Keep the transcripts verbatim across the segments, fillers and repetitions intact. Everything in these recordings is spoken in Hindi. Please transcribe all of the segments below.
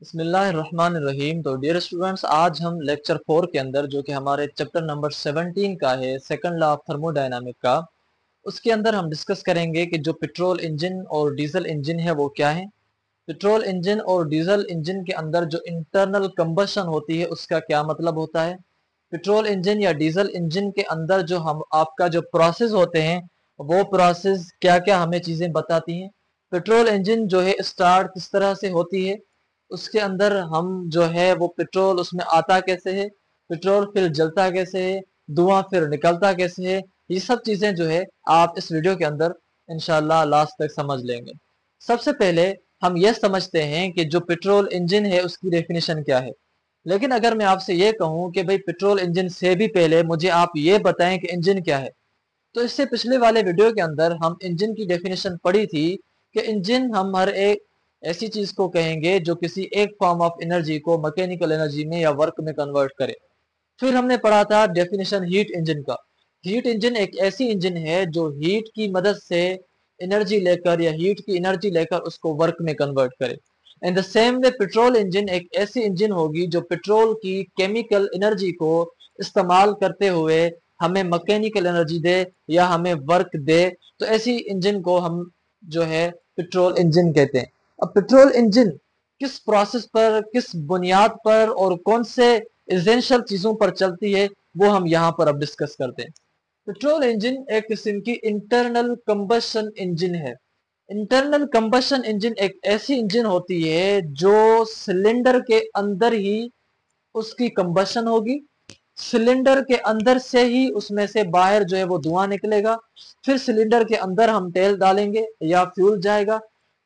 बिस्मिल्लाहिर्रहमानिर्रहीम। तो डियर स्टूडेंट्स, आज हम लेक्चर फोर के अंदर, जो कि हमारे चैप्टर नंबर सेवनटीन का है, सेकंड लॉ ऑफ थर्मोडायनामिक का, उसके अंदर हम डिस्कस करेंगे कि जो पेट्रोल इंजन और डीजल इंजन है वो क्या है, पेट्रोल इंजन और डीजल इंजन के अंदर जो इंटरनल कम्बशन होती है उसका क्या मतलब होता है, पेट्रोल इंजन या डीजल इंजन के अंदर जो हम आपका जो प्रोसेस होते हैं वो प्रोसेस क्या क्या हमें चीज़ें बताती हैं, पेट्रोल इंजन जो है स्टार्ट किस तरह से होती है, उसके अंदर हम जो है वो पेट्रोल उसमें आता कैसे है, पेट्रोल फिर जलता कैसे है, धुआं फिर निकलता कैसे है, ये सब चीज़ें जो है आप इस वीडियो के अंदर इंशाल्लाह लास्ट तक समझ लेंगे। सबसे पहले हम ये समझते हैं कि जो पेट्रोल इंजन है उसकी डेफिनेशन क्या है। लेकिन अगर मैं आपसे ये कहूँ कि भाई पेट्रोल इंजन से भी पहले मुझे आप ये बताएं कि इंजन क्या है, तो इससे पिछले वाले वीडियो के अंदर हम इंजन की डेफिनेशन पढ़ी थी कि इंजन हम हर एक ऐसी चीज़ को कहेंगे जो किसी एक फॉर्म ऑफ एनर्जी को मैकेनिकल एनर्जी में या वर्क में कन्वर्ट करे। फिर हमने पढ़ा था डेफिनेशन हीट इंजन का। हीट इंजन एक ऐसी इंजन है जो हीट की मदद से एनर्जी लेकर या हीट की एनर्जी लेकर उसको वर्क में कन्वर्ट करे। In the same way petrol engine एक ऐसी इंजन होगी जो पेट्रोल की केमिकल एनर्जी को इस्तेमाल करते हुए हमें मैकेनिकल एनर्जी दे या हमें वर्क दे। तो ऐसी इंजन को हम जो है पेट्रोल इंजन कहते हैं। अब पेट्रोल इंजन किस प्रोसेस पर, किस बुनियाद पर और कौन से एसेंशियल चीज़ों पर चलती है वो हम यहाँ पर अब डिस्कस करते हैं। पेट्रोल इंजन एक किस्म की इंटरनल कम्बशन इंजन है। इंटरनल कम्बशन इंजन एक ऐसी इंजन होती है जो सिलेंडर के अंदर ही उसकी कम्बशन होगी, सिलेंडर के अंदर से ही उसमें से बाहर जो है वो धुआं निकलेगा, फिर सिलेंडर के अंदर हम तेल डालेंगे या फ्यूल जाएगा,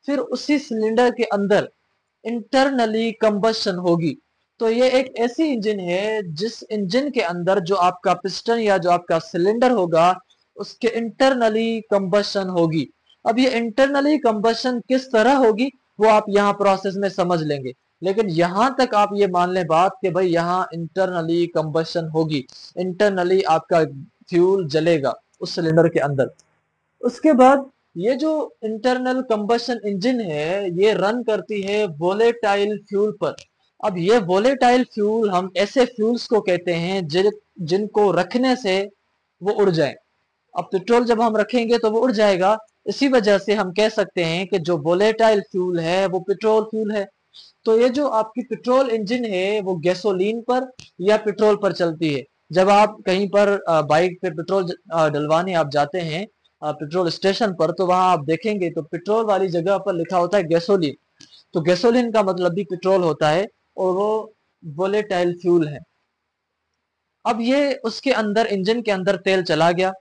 फिर उसी सिलेंडर के अंदर इंटरनली कम्बशन होगी। तो ये एक ऐसी इंजन है जिस इंजन के अंदर जो आपका पिस्टन या जो आपका सिलेंडर होगा उसके इंटरनली कम्बशन होगी। अब ये इंटरनली कम्बशन किस तरह होगी वो आप यहाँ प्रोसेस में समझ लेंगे, लेकिन यहाँ तक आप ये मान लें बात कि भाई यहाँ इंटरनली कम्बशन होगी, इंटरनली आपका फ्यूल जलेगा उस सिलेंडर के अंदर। उसके बाद ये जो इंटरनल कम्बशन इंजन है ये रन करती है वोलेटाइल फ्यूल पर। अब ये वोलेटाइल फ्यूल हम ऐसे फ्यूल्स को कहते हैं जिन जिनको रखने से वो उड़ जाए। अब पेट्रोल जब हम रखेंगे तो वो उड़ जाएगा, इसी वजह से हम कह सकते हैं कि जो वोलेटाइल फ्यूल है वो पेट्रोल फ्यूल है। तो ये जो आपकी पेट्रोल इंजन है वो गैसोलीन पर या पेट्रोल पर चलती है। जब आप कहीं पर बाइक पे पेट्रोल डलवाने आप जाते हैं पेट्रोल स्टेशन पर, तो वहाँ आप देखेंगे तो पेट्रोल वाली जगह पर लिखा होता है गैसोलीन। तो गैसोलीन का मतलब भी पेट्रोल होता है और वो वोलेटाइल फ्यूल है। अब ये उसके अंदर इंजन के अंदर तेल चला गया।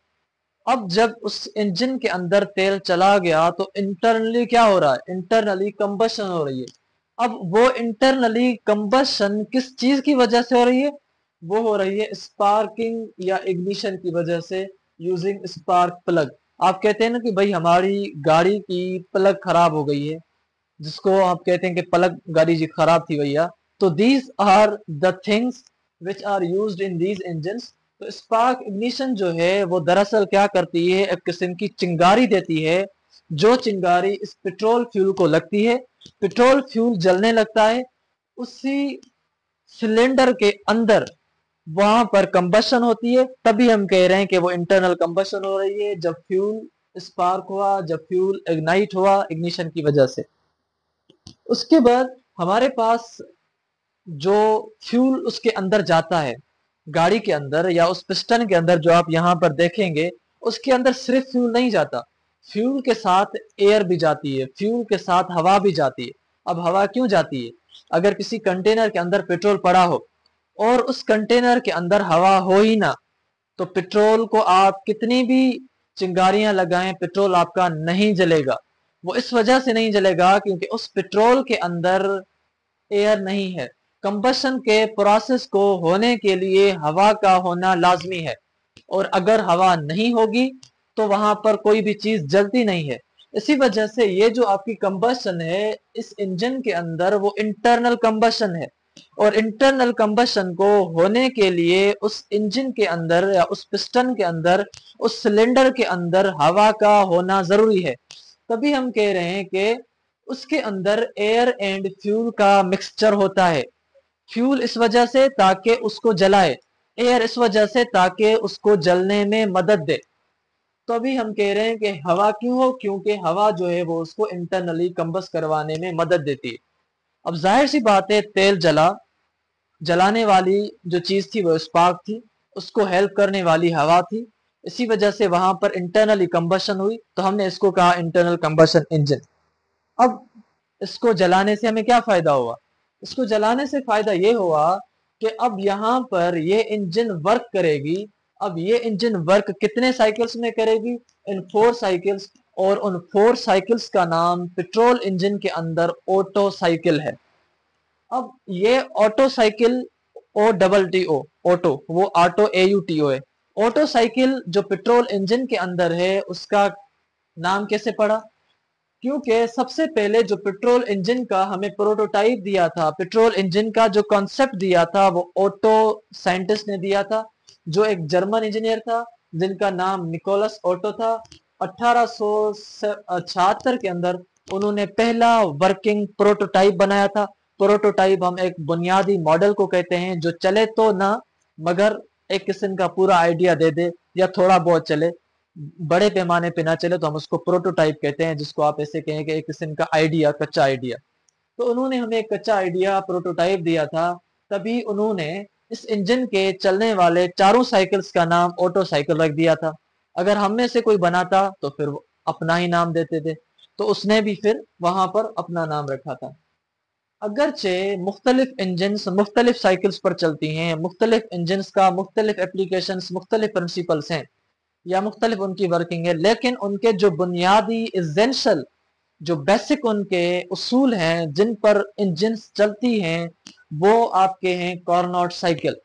अब जब उस इंजन के अंदर तेल चला गया तो इंटरनली क्या हो रहा है, इंटरनली कम्बशन हो रही है। अब वो इंटरनली कम्बशन किस चीज की वजह से हो रही है, वो हो रही है स्पार्किंग या इग्निशन की वजह से, यूजिंग स्पार्क प्लग। आप कहते हैं ना कि भाई हमारी गाड़ी की प्लग खराब हो गई है, जिसको आप कहते हैं कि प्लग गाड़ी जी खराब थी भैया। तो these are the things which are used in these engines. तो स्पार्क इग्निशन जो है वो दरअसल क्या करती है, एक किस्म की चिंगारी देती है, जो चिंगारी इस पेट्रोल फ्यूल को लगती है, पेट्रोल फ्यूल जलने लगता है, उसी सिलेंडर के अंदर वहां पर कम्बशन होती है। तभी हम कह रहे हैं कि वो इंटरनल कम्बशन हो रही है, जब फ्यूल स्पार्क हुआ, जब फ्यूल इग्नाइट हुआ इग्निशन की वजह से। उसके बाद हमारे पास जो फ्यूल उसके अंदर जाता है गाड़ी के अंदर या उस पिस्टन के अंदर, जो आप यहाँ पर देखेंगे उसके अंदर सिर्फ फ्यूल नहीं जाता, फ्यूल के साथ एयर भी जाती है, फ्यूल के साथ हवा भी जाती है। अब हवा क्यों जाती है, अगर किसी कंटेनर के अंदर पेट्रोल पड़ा हो और उस कंटेनर के अंदर हवा हो ही ना, तो पेट्रोल को आप कितनी भी चिंगारियां लगाएं पेट्रोल आपका नहीं जलेगा। वो इस वजह से नहीं जलेगा क्योंकि उस पेट्रोल के अंदर एयर नहीं है। कंबशन के प्रोसेस को होने के लिए हवा का होना लाजमी है, और अगर हवा नहीं होगी तो वहां पर कोई भी चीज जलती नहीं है। इसी वजह से ये जो आपकी कंबशन है इस इंजन के अंदर वो इंटरनल कंबशन है, और इंटरनल कम्बशन को होने के लिए उस इंजन के अंदर या उस पिस्टन के अंदर, उस सिलेंडर के अंदर हवा का होना जरूरी है। तभी हम कह रहे हैं कि उसके अंदर एयर एंड फ्यूल का मिक्सचर होता है। फ्यूल इस वजह से ताकि उसको जलाए, एयर इस वजह से ताकि उसको जलने में मदद दे। तो अभी हम कह रहे हैं कि हवा क्यों हो, क्योंकि हवा जो है वो उसको इंटरनली कंबस करवाने में मदद देती है। अब जाहिर सी बात है तेल जला, जलाने वाली जो चीज़ थी वो स्पार्क थी, उसको हेल्प करने वाली हवा थी, इसी वजह से वहां पर इंटरनली कंबशन हुई, तो हमने इसको कहा इंटरनल कंबशन इंजन। अब इसको जलाने से हमें क्या फ़ायदा हुआ? इसको जलाने से फ़ायदा ये हुआ कि अब यहाँ पर ये इंजन वर्क करेगी। अब ये इंजन वर्क कितने साइकिल्स में करेगी? इन फोर साइकिल्स, और उन फोर साइकिल्स का नाम पेट्रोल इंजन के अंदर ऑटो साइकिल है। अब ये auto cycle O double T O auto, वो auto A U T O है। ऑटो साइकिल जो पेट्रोल इंजन के अंदर है उसका नाम कैसे पड़ा? क्योंकि सबसे पहले जो पेट्रोल इंजन का हमें प्रोटोटाइप दिया था, पेट्रोल इंजन का जो कॉन्सेप्ट दिया था वो ऑटो साइंटिस्ट ने दिया था, जो एक जर्मन इंजीनियर था जिनका नाम निकोलस ऑटो था। अठारह सौ छिहत्तर के अंदर उन्होंने पहला वर्किंग प्रोटोटाइप बनाया था। प्रोटोटाइप हम एक बुनियादी मॉडल को कहते हैं जो चले तो ना मगर एक किस्म का पूरा आइडिया दे दे, या थोड़ा बहुत चले, बड़े पैमाने पे ना चले, तो हम उसको प्रोटोटाइप कहते हैं, जिसको आप ऐसे कहें कि एक किस्म का आइडिया, कच्चा आइडिया। तो उन्होंने हमें एक कच्चा आइडिया प्रोटोटाइप दिया था, तभी उन्होंने इस इंजन के चलने वाले चारों साइकिल्स का नाम ऑटो साइकिल रख दिया था। अगर हम में से कोई बनाता तो फिर वो अपना ही नाम देते थे, तो उसने भी फिर वहां पर अपना नाम रखा था। अगरचे मुख्तलिफ इंजन्स मुख्तलिफ साइकिल्स पर चलती हैं, मुख्तलिफ इंजन्स का मुख्तलिफ एप्लीकेशंस, मुख्तलिफ प्रिंसिपल्स हैं या मुख्तलिफ उनकी वर्किंग है, लेकिन उनके जो बुनियादी एसेंशियल, जो बेसिक उनके उसूल हैं जिन पर इंजन्स चलती हैं, वो आपके हैं कार्नोट साइकिल।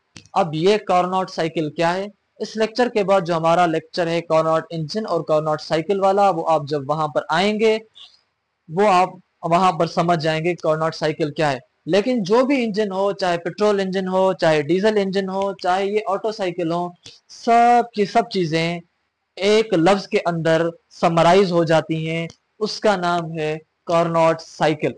अब ये कार्नोट साइकिल क्या है? इस लेक्चर के बाद जो हमारा लेक्चर है कार्नोट इंजन और कार्नोट साइकिल वाला, वो आप जब वहाँ पर आएंगे वो आप वहाँ पर समझ जाएंगे कार्नोट साइकिल क्या है। लेकिन जो भी इंजन हो, चाहे पेट्रोल इंजन हो, चाहे डीजल इंजन हो, चाहे ये ऑटो साइकिल हो, सब की सब चीज़ें एक लफ्ज़ के अंदर समराइज हो जाती हैं, उसका नाम है कार्नोट साइकिल।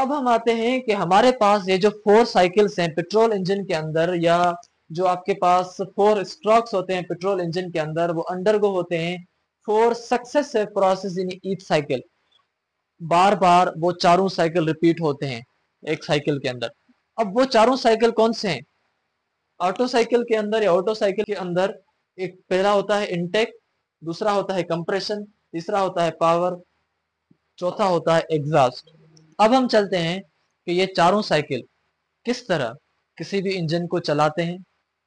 अब हम आते हैं कि हमारे पास ये जो फोर साइकिल्स हैं पेट्रोल इंजन के अंदर, या जो आपके पास फोर स्ट्रोक्स होते हैं पेट्रोल इंजन के अंदर, वो अंडरगो होते हैं four successive process in each cycle. बार बार वो चारों साइकिल रिपीट होते हैं एक साइकिल के अंदर। अब वो चारों साइकिल कौन से हैं? ऑटो साइकिल के अंदर या ऑटो साइकिल के अंदर एक पहला होता है इनटेक, दूसरा होता है कंप्रेशन, तीसरा होता है पावर, चौथा होता है एग्जॉस्ट। अब हम चलते हैं कि ये चारों साइकिल किस तरह किसी भी इंजन को चलाते हैं,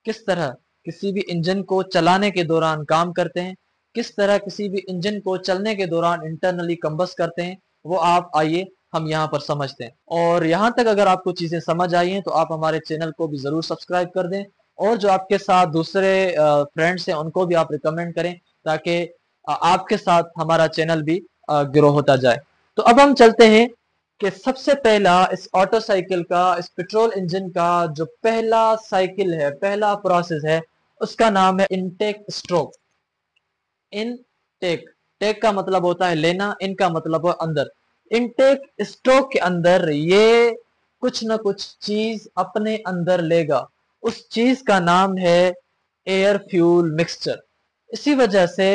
किस तरह किसी भी इंजन को चलाने के दौरान काम करते हैं, किस तरह किसी भी इंजन को चलने के दौरान इंटरनली कंबस्ट करते हैं, वो आप आइए हम यहाँ पर समझते हैं। और यहाँ तक अगर आपको चीज़ें समझ आई हैं तो आप हमारे चैनल को भी ज़रूर सब्सक्राइब कर दें, और जो आपके साथ दूसरे फ्रेंड्स हैं उनको भी आप रिकमेंड करें, ताकि आपके साथ हमारा चैनल भी ग्रो होता जाए। तो अब हम चलते हैं कि सबसे पहला इस ऑटो साइकिल का, इस पेट्रोल इंजन का जो पहला साइकिल है, पहला प्रोसेस है, उसका नाम है इनटेक स्ट्रोक। इनटेक, टेक का मतलब होता है लेना, इनका मतलब है अंदर। इनटेक स्ट्रोक के अंदर ये कुछ ना कुछ चीज अपने अंदर लेगा, उस चीज का नाम है एयर फ्यूल मिक्सचर। इसी वजह से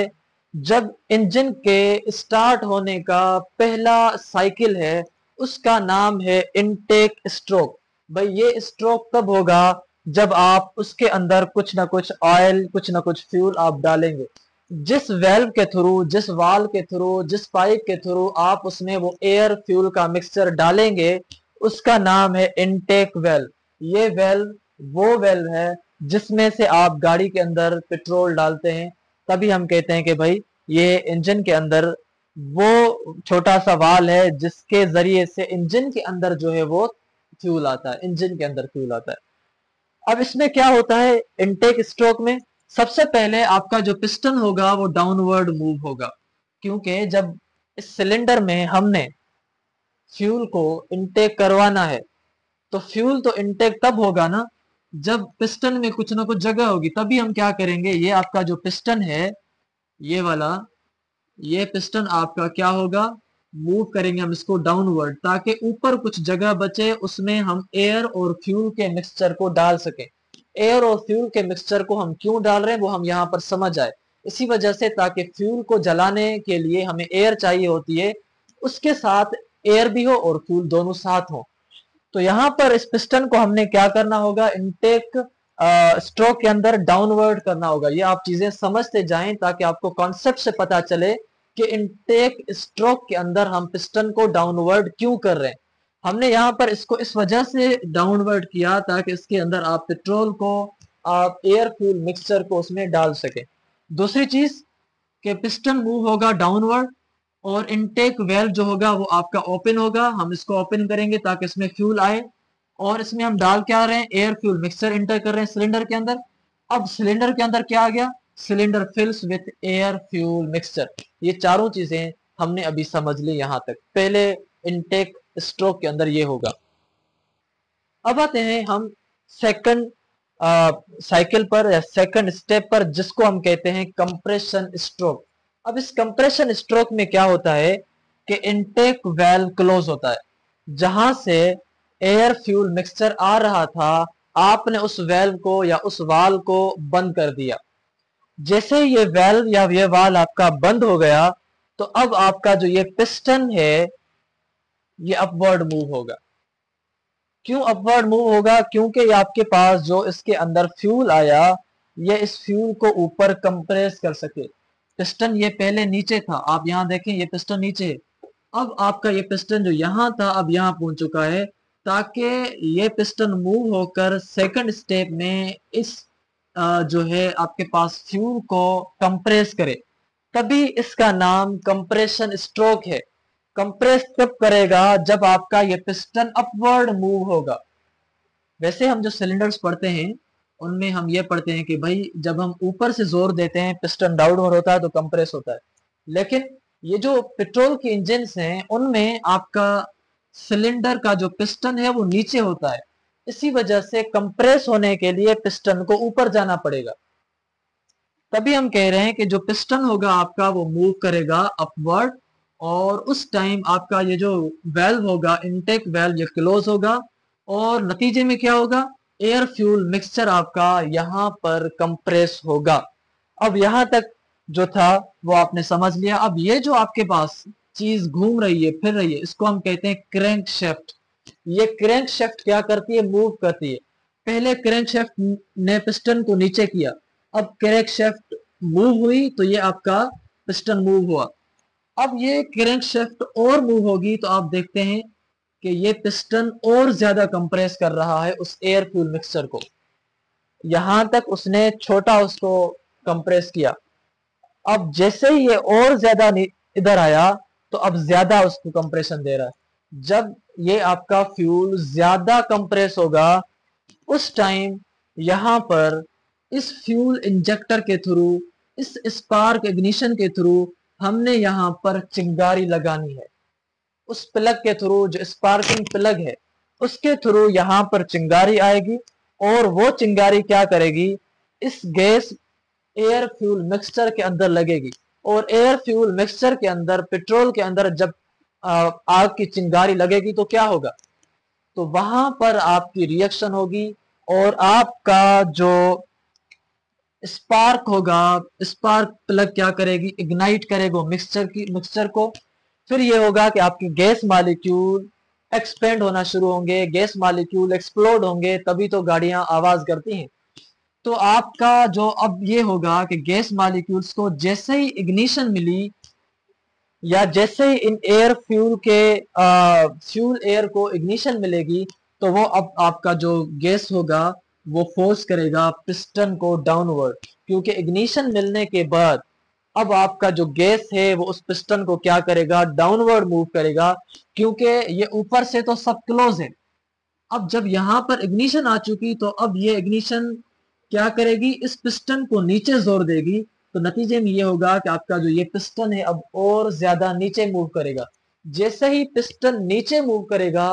जब इंजन के स्टार्ट होने का पहला साइकिल है उसका नाम है इनटेक स्ट्रोक। भाई ये स्ट्रोक तब होगा जब आप उसके अंदर कुछ ना कुछ ऑयल, कुछ ना कुछ फ्यूल आप डालेंगे। जिस वेल्व के थ्रू, जिस वाल के थ्रू, जिस पाइप के थ्रू आप उसमें वो एयर फ्यूल का मिक्सचर डालेंगे, उसका नाम है इनटेक वेल्व। ये वेल्व वो वेल्व है जिसमें से आप गाड़ी के अंदर पेट्रोल डालते हैं, तभी हम कहते हैं कि भाई ये इंजन के अंदर वो छोटा सा वाल है जिसके जरिए से इंजन के अंदर जो है वो फ्यूल आता है, इंजन के अंदर फ्यूल आता है। अब इसमें क्या होता है इनटेक स्ट्रोक में? सबसे पहले आपका जो पिस्टन होगा वो डाउनवर्ड मूव होगा, क्योंकि जब इस सिलेंडर में हमने फ्यूल को इनटेक करवाना है तो फ्यूल तो इनटेक तब होगा ना जब पिस्टन में कुछ ना कुछ जगह होगी। तभी हम क्या करेंगे, ये आपका जो पिस्टन है, ये वाला, ये पिस्टन आपका क्या होगा, मूव करेंगे हम इसको डाउनवर्ड ताकि ऊपर कुछ जगह बचे, उसमें हम एयर और फ्यूल के मिक्सचर को डाल सकें। एयर और फ्यूल के मिक्सचर को हम क्यों डाल रहे हैं वो हम यहाँ पर समझ आए। इसी वजह से ताकि फ्यूल को जलाने के लिए हमें एयर चाहिए होती है, उसके साथ एयर भी हो और फ्यूल दोनों साथ हो। तो यहाँ पर इस पिस्टन को हमने क्या करना होगा, इनटेक स्ट्रोक के अंदर डाउनवर्ड करना होगा। ये आप चीजें समझते जाएं ताकि आपको कॉन्सेप्ट से पता चले कि इनटेक स्ट्रोक के अंदर हम पिस्टन को डाउनवर्ड क्यों कर रहे हैं। हमने यहाँ पर इसको इस वजह से डाउनवर्ड किया ताकि इसके अंदर आप पेट्रोल को, आप एयर फ्यूल मिक्सचर को उसमें डाल सके। दूसरी चीज के पिस्टन मूव होगा डाउनवर्ड और इनटेक वेल्व जो होगा वो आपका ओपन होगा। हम इसको ओपन करेंगे ताकि इसमें फ्यूल आए और इसमें हम डाल क्या रहे हैं, एयर फ्यूल मिक्सचर इंटर कर रहे हैं सिलेंडर के अंदर। अब सिलेंडर के अंदर क्या आ गया, cylinder fills with air fuel mixture. ये चारों चीजें हमने अभी समझ ली यहाँ तक। पहले इनटेक स्ट्रोक के अंदर ये होगा। अब आते हैं हम सेकंड साइकिल पर या सेकंड स्टेप पर, जिसको हम कहते हैं कंप्रेशन स्ट्रोक। अब इस कंप्रेशन स्ट्रोक में क्या होता है कि इनटेक वेल्व क्लोज होता है। जहां से एयर फ्यूल मिक्सचर आ रहा था आपने उस वेल्व को या उस वाल्व को बंद कर दिया। जैसे ये वेल्व या ये वाल्व आपका बंद हो गया तो अब आपका जो ये पिस्टन है ये अपवर्ड मूव होगा। क्यों अपवर्ड मूव होगा, क्योंकि ये आपके पास जो इसके अंदर फ्यूल आया ये इस फ्यूल को ऊपर कंप्रेस कर सके। पिस्टन ये पहले नीचे था, आप यहाँ देखें ये पिस्टन नीचे है। अब आपका ये पिस्टन जो यहाँ था अब यहाँ पहुंच चुका है ताकि ये पिस्टन मूव होकर सेकंड स्टेप में इस जो है आपके पास फ्यूल को कंप्रेस करे। तभी इसका नाम कंप्रेशन स्ट्रोक है। कंप्रेस तब करेगा जब आपका ये पिस्टन अपवर्ड मूव होगा। वैसे हम जो सिलेंडर्स पढ़ते हैं उनमें हम ये पढ़ते हैं कि भाई जब हम ऊपर से जोर देते हैं पिस्टन डाउनवर्ड होता है तो कंप्रेस होता है, लेकिन ये जो पेट्रोल के इंजन हैं उनमें आपका सिलेंडर का जो पिस्टन है वो नीचे होता है। इसी वजह से कंप्रेस होने के लिए पिस्टन को ऊपर जाना पड़ेगा। तभी हम कह रहे हैं कि जो पिस्टन होगा आपका वो मूव करेगा अपवर्ड और उस टाइम आपका ये जो वेल्व होगा इनटेक वेल्व ये क्लोज होगा और नतीजे में क्या होगा, एयर फ्यूल मिक्सचर आपका यहाँ पर कंप्रेस होगा। अब यहाँ तक जो था वो आपने समझ लिया। अब ये जो आपके पास चीज घूम रही है फिर रही है इसको हम कहते हैं क्रैंकशैफ्ट। ये क्रैंकशैफ्ट क्या करती है, मूव करती है। पहले क्रैंकशैफ्ट ने पिस्टन को नीचे किया, अब क्रैंकशैफ्ट मूव हुई तो ये आपका पिस्टन मूव हुआ। अब ये क्रैंकशैफ्ट और मूव होगी तो आप देखते हैं कि ये पिस्टन और ज्यादा कंप्रेस कर रहा है उस एयर फ्यूल मिक्सचर को। यहां तक उसने छोटा उसको कंप्रेस किया, अब जैसे ही ये और ज्यादा इधर आया तो अब ज्यादा उसको कंप्रेशन दे रहा है। जब ये आपका फ्यूल ज्यादा कंप्रेस होगा उस टाइम यहाँ पर इस फ्यूल इंजेक्टर के थ्रू, इस स्पार्क इग्निशन के थ्रू हमने यहाँ पर चिंगारी लगानी है। उस प्लग के थ्रू जो स्पार्किंग प्लग है उसके थ्रू यहाँ पर चिंगारी आएगी और वो चिंगारी क्या करेगी, इस गैस एयर फ्यूल मिक्सचर के अंदर लगेगी और एयर फ्यूल मिक्सचर के अंदर पेट्रोल के अंदर जब आग की चिंगारी लगेगी तो क्या होगा, तो वहां पर आपकी रिएक्शन होगी और आपका जो स्पार्क होगा स्पार्क प्लग क्या करेगी, इग्नाइट करेगा मिक्सचर की मिक्सचर को। फिर ये होगा कि आपकी गैस मॉलिक्यूल एक्सपेंड होना शुरू होंगे, गैस मॉलिक्यूल एक्सप्लोड होंगे, तभी तो गाड़ियां आवाज करती हैं। तो आपका जो अब ये होगा कि गैस मॉलिक्यूल्स को जैसे ही इग्निशन मिली या जैसे ही इन एयर फ्यूल के फ्यूल एयर को इग्निशन मिलेगी तो वो अब आपका जो गैस होगा वो फोर्स करेगा पिस्टन को डाउनवर्ड, क्योंकि इग्निशन मिलने के बाद अब आपका जो गैस है वो उस पिस्टन को क्या करेगा, डाउनवर्ड मूव करेगा, क्योंकि ये ऊपर से तो सब क्लोज है। अब जब यहाँ पर इग्निशन आ चुकी तो अब ये इग्निशन क्या करेगी, इस पिस्टन को नीचे जोर देगी तो नतीजे में ये होगा कि आपका जो ये पिस्टन है अब और ज्यादा नीचे मूव करेगा। जैसे ही पिस्टन नीचे मूव करेगा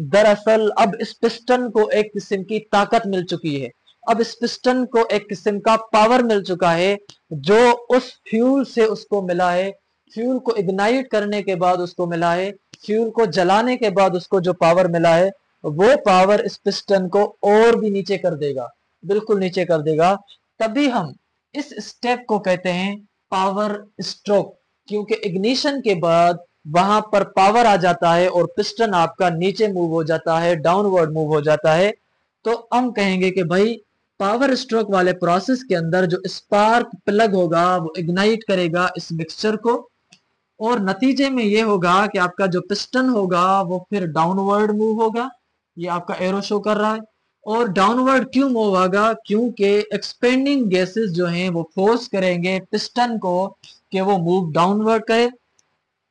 दरअसल अब इस पिस्टन को एक किस्म की ताकत मिल चुकी है, अब इस पिस्टन को एक किस्म का पावर मिल चुका है जो उस फ्यूल से उसको मिला है फ्यूल को इग्नाइट करने के बाद उसको मिला है, फ्यूल को जलाने के बाद उसको जो पावर मिला है वो पावर इस पिस्टन को और भी नीचे कर देगा, बिल्कुल नीचे कर देगा। तभी हम इस स्टेप को कहते हैं पावर स्ट्रोक, क्योंकि इग्निशन के बाद वहां पर पावर आ जाता है और पिस्टन आपका नीचे मूव हो जाता है, डाउनवर्ड मूव हो जाता है। तो हम कहेंगे कि भाई पावर स्ट्रोक वाले प्रोसेस के अंदर जो स्पार्क प्लग होगा वो इग्नाइट करेगा इस मिक्सचर को, और नतीजे में ये होगा कि आपका जो पिस्टन होगा वो फिर डाउनवर्ड मूव होगा। ये आपका एरो शो कर रहा है। और डाउनवर्ड क्यों मूव होगा? क्योंकि एक्सपेंडिंग गैसेस जो हैं वो फोर्स करेंगे पिस्टन को कि वो मूव डाउनवर्ड करे,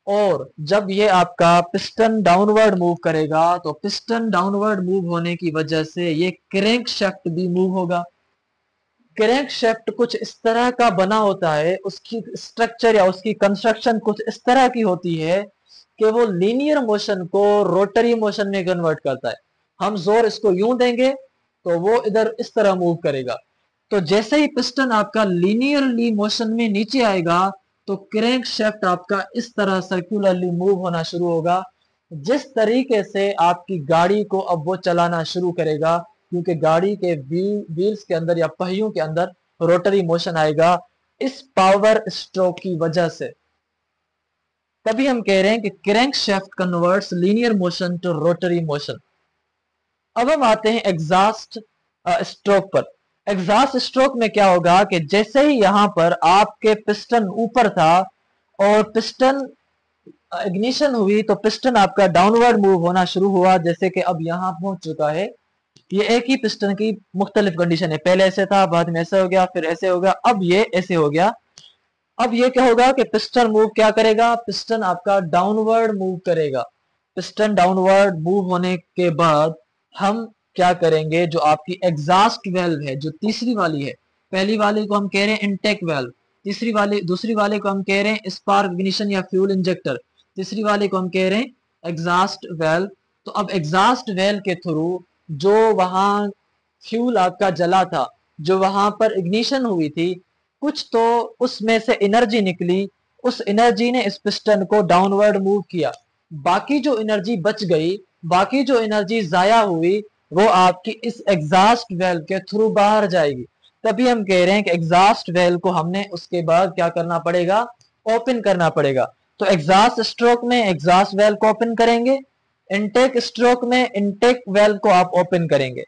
और जब ये आपका पिस्टन डाउनवर्ड मूव करेगा तो पिस्टन डाउनवर्ड मूव होने की वजह से ये क्रैंक शाफ्ट भी मूव होगा। क्रैंक शाफ्ट कुछ इस तरह का बना होता है, उसकी स्ट्रक्चर या उसकी कंस्ट्रक्शन कुछ इस तरह की होती है कि वो लीनियर मोशन को रोटरी मोशन में कन्वर्ट करता है। हम जोर इसको यूं देंगे तो वो इधर इस तरह मूव करेगा। तो जैसे ही पिस्टन आपका लीनियरली मोशन में नीचे आएगा तो क्रैंक शाफ्ट आपका इस तरह सर्कुलरली मूव होना शुरू होगा, जिस तरीके से आपकी गाड़ी को अब वो चलाना शुरू करेगा, क्योंकि गाड़ी के व्हील्स के अंदर या पहियों के अंदर रोटरी मोशन आएगा इस पावर स्ट्रोक की वजह से। तभी हम कह रहे हैं कि crankshaft converts linear motion to rotary motion. अब हम आते हैं एग्जॉस्ट स्ट्रोक पर। एग्जॉस्ट स्ट्रोक में क्या होगा कि जैसे ही यहाँ पर आपके पिस्टन ऊपर था और पिस्टन इग्निशन हुई तो पिस्टन आपका डाउनवर्ड मूव होना शुरू हुआ, जैसे कि अब यहाँ पहुंच चुका है। ये एक ही पिस्टन की मुख्तलिफ कंडीशन है, पहले ऐसे था, बाद में ऐसे हो गया, फिर ऐसे हो गया, अब ये ऐसे हो गया। अब ये क्या होगा कि पिस्टन मूव क्या करेगा? पिस्टन आपका डाउनवर्ड मूव करेगा। पिस्टन डाउनवर्ड मूव होने के बाद हम क्या करेंगे, जो आपकी एग्जॉस्ट वेल्व है, जो तीसरी वाली है, पहली वाली को हम कह रहे हैं इनटेक वेल्व, तीसरी वाली दूसरी वाले को हम कह रहे हैं स्पार्क इग्निशन या फ्यूल इंजेक्टर, तीसरी वाले को हम कह रहे हैं एग्जॉस्ट वेल्व। तो अब एग्जॉस्ट वेल्व के थ्रू जो वहां फ्यूल आपका जला था, जो वहां पर इग्निशन हुई थी, कुछ तो उसमें से एनर्जी निकली, उस एनर्जी ने इस पिस्टन को डाउनवर्ड मूव किया। बाकी जो एनर्जी बच गई, बाकी जो एनर्जी जाया हुई, वो आपकी इस एग्जॉस्ट वेल्व के थ्रू बाहर जाएगी। तभी हम कह रहे हैं कि एग्जॉस्ट वेल्व को हमने उसके बाद क्या करना पड़ेगा, ओपन करना पड़ेगा। तो एग्जॉस्ट स्ट्रोक में एग्जॉस्ट वेल्व को ओपन करेंगे, इनटेक स्ट्रोक में इनटेक वेल्व को आप ओपन करेंगे।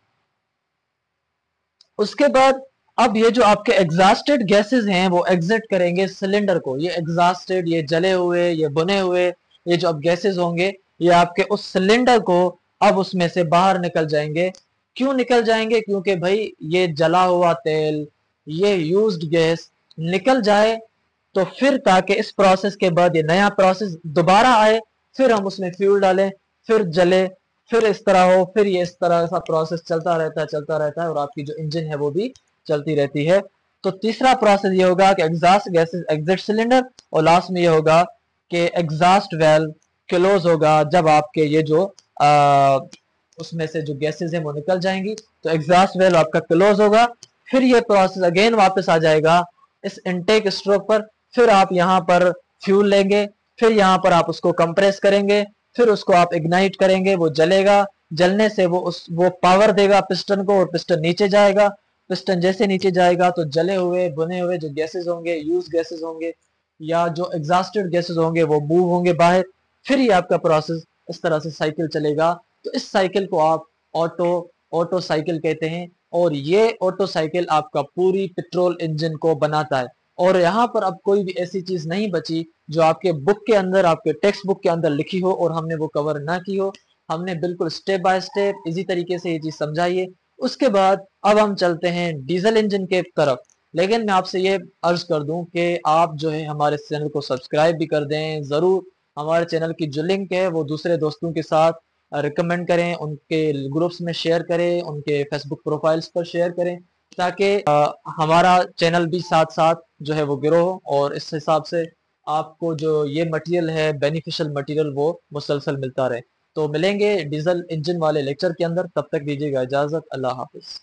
उसके बाद अब ये जो आपके एग्जॉस्टेड गैसेस हैं वो एग्जिट करेंगे सिलेंडर को। ये एग्जॉस्टेड, ये जले हुए, ये बुने हुए, ये जो अब गैसेस होंगे ये आपके उस सिलेंडर को अब उसमें से बाहर निकल जाएंगे। क्यों निकल जाएंगे? क्योंकि भाई ये जला हुआ तेल, ये यूज्ड गैस निकल जाए तो फिर, ताकि इस प्रोसेस के बाद ये नया प्रोसेस दोबारा आए, फिर हम उसमें फ्यूल डालें, फिर जले, फिर इस तरह हो, फिर ये इस तरह का प्रोसेस चलता रहता है, चलता रहता है और आपकी जो इंजन है वो भी चलती रहती है। तो तीसरा प्रोसेस ये होगा कि एग्जॉस्ट गैसेस एग्जिट सिलेंडर, और लास्ट में ये होगा कि एग्जॉस्ट वेल्व क्लोज होगा जब आपके ये जो आ, उसमें से जो गैसेस हैं वो निकल जाएंगी। तो एग्जॉस्ट वेल्व आपका क्लोज होगा, फिर ये प्रोसेस अगेन वापस आ जाएगा इस इनटेक स्ट्रोक पर। फिर आप यहाँ पर फ्यूल लेंगे, फिर यहाँ पर आप उसको कंप्रेस करेंगे, फिर उसको आप इग्नाइट करेंगे, वो जलेगा, जलने से वो उस वो पावर देगा पिस्टन को और पिस्टन नीचे जाएगा। पिस्टन जैसे नीचे जाएगा तो जले हुए, बुने हुए जो गैसेज होंगे, यूज गैसेज होंगे या जो एग्जॉस्टेड गैसेज होंगे वो मूव होंगे बाहर। फिर ये आपका प्रोसेस इस तरह से साइकिल चलेगा। तो इस साइकिल को आप ऑटो ऑटो साइकिल कहते हैं, और ये ऑटो साइकिल आपका पूरी पेट्रोल इंजन को बनाता है। और यहाँ पर अब कोई भी ऐसी चीज नहीं बची जो आपके बुक के अंदर, आपके टेक्स्ट बुक के अंदर लिखी हो और हमने वो कवर ना की हो। हमने बिल्कुल स्टेप बाय स्टेप इसी तरीके से ये चीज समझाई है। उसके बाद अब हम चलते हैं डीजल इंजन के तरफ। लेकिन मैं आपसे ये अर्ज कर दूं कि आप जो है हमारे चैनल को सब्सक्राइब भी कर दें जरूर, हमारे चैनल की जो लिंक है वो दूसरे दोस्तों के साथ रिकमेंड करें, उनके ग्रुप्स में शेयर करें, उनके फेसबुक प्रोफाइल्स पर शेयर करें, ताकि हमारा चैनल भी साथ साथ जो है वो ग्रो हो। और इस हिसाब से आपको जो ये मटेरियल है, बेनिफिशियल मटेरियल, वो मुसलसल मिलता रहे। तो मिलेंगे डीजल इंजन वाले लेक्चर के अंदर, तब तक दीजिएगा इजाज़त। अल्लाह हाफिज़।